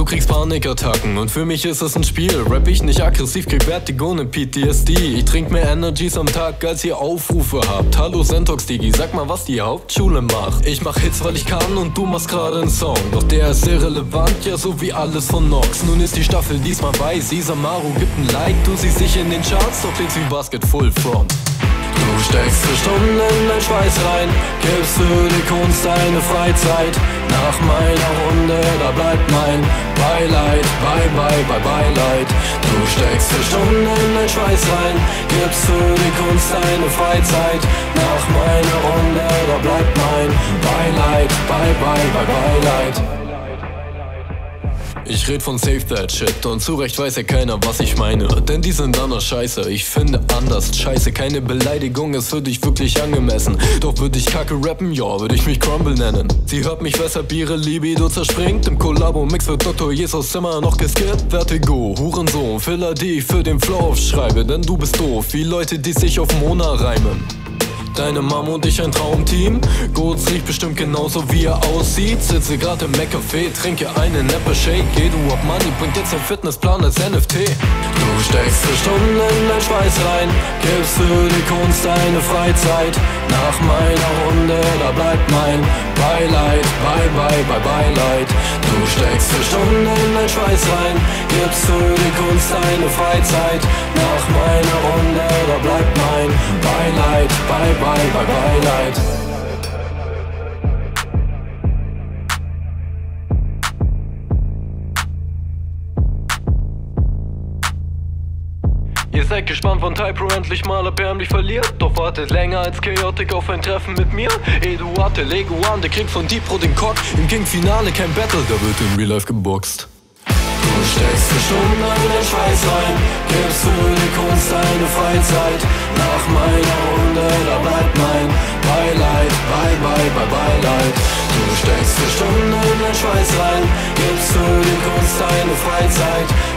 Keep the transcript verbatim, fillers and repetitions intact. du kriegst Panikattacken und für mich ist es ein Spiel. Rap ich nicht aggressiv, krieg Vertigo, ne P T S D. Ich trink mehr Energies am Tag, als ihr Aufrufe habt. Hallo Sentox, Digi, sag mal, was die Hauptschule macht. Ich mach Hits, weil ich kann und du machst gerade einen Song. Doch der ist irrelevant, ja so wie alles von Nox. Nun ist die Staffel diesmal weiß, Isamaru gibt ein Like. Du siehst dich in den Charts, doch klingst wie Basket Full Front. Du steckst für Stunden in dein Schweiß rein, gibst für die Kunst deine Freizeit. Nach meiner Runde, da bleibt mein Beileid, bye bye bye Beileid. Du steckst für Stunden in dein Schweiß rein, gibst für die Kunst deine Freizeit. Nach meiner Runde, da bleibt mein Beileid, bye bye bye Beileid. Ich red von SaveDatShit und zu Recht weiß ja keiner, was ich meine. Denn die sind anders scheiße, ich finde anders scheiße. Keine Beleidigung ist für dich wirklich angemessen. Doch würde ich kacke rappen, ja, würde ich mich Crumble nennen. Sie hört mich, weshalb ihre Libido zerspringt. Im Kollabo-Mix wird Doktor Jesus immer noch geskippt. Vertigo, Hurensohn, Filler, die ich für den Flow aufschreibe. Denn du bist doof, wie Leute, die sich auf Mona reimen. Deine Mom und ich ein Traumteam. Goats riecht bestimmt genauso wie er aussieht. Sitze gerade im McCafé, trinke einen Apple Shake. Eduard Money bringt jetzt den Fitnessplan als N F T. Du steckst für Stunden in dein Schweiß rein, gibst für die Kunst deine Freizeit. Nach meiner Runde, da bleibt mein Beileid, bye bye bye Beileid. Du steckst für Stunden in dein Schweiß rein, gibst für die Kunst deine Freizeit. Nach meiner Runde, da bleibt mein Beileid, bye bye Bye, bye, Beileid. Ihr seid gespannt, wann Tipro endlich mal erbärmlich verliert. Doch wartet länger als Chaotik auf ein Treffen mit mir. Eduard, der Leguan, der kriegt von Deepro den Cock. Im King-Finale kein Battle, da wird in Real Life geboxt. Du steckst für Stunden an den Schweiß rein, gibst für die Kunst deine Freizeit. Nach meiner Runde, da bleibt mein Beileid, bye bye bye Beileid. Du steckst für Stunden an den Schweiß rein, gibst für die Kunst deine Freizeit.